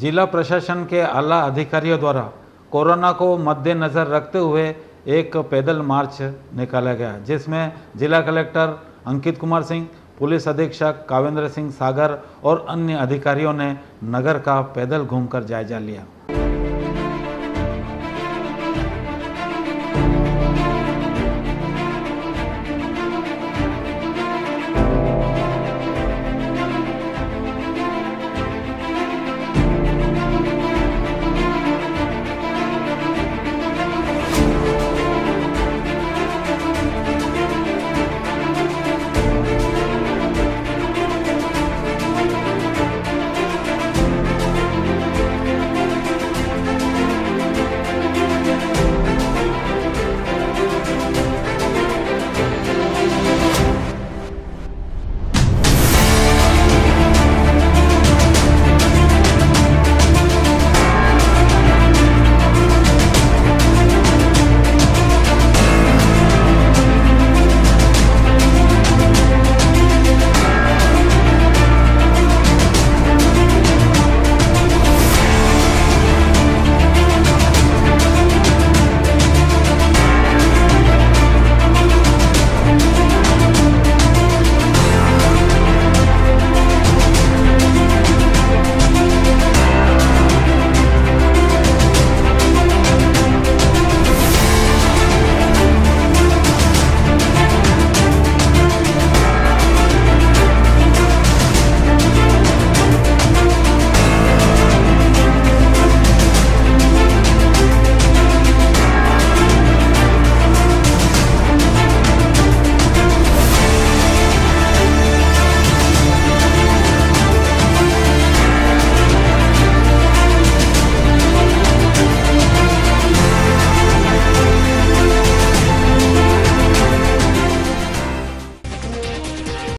जिला प्रशासन के आला अधिकारियों द्वारा कोरोना को मद्देनज़र रखते हुए एक पैदल मार्च निकाला गया, जिसमें जिला कलेक्टर अंकित कुमार सिंह, पुलिस अधीक्षक कावेंद्र सिंह सागर और अन्य अधिकारियों ने नगर का पैदल घूमकर जायजा लिया।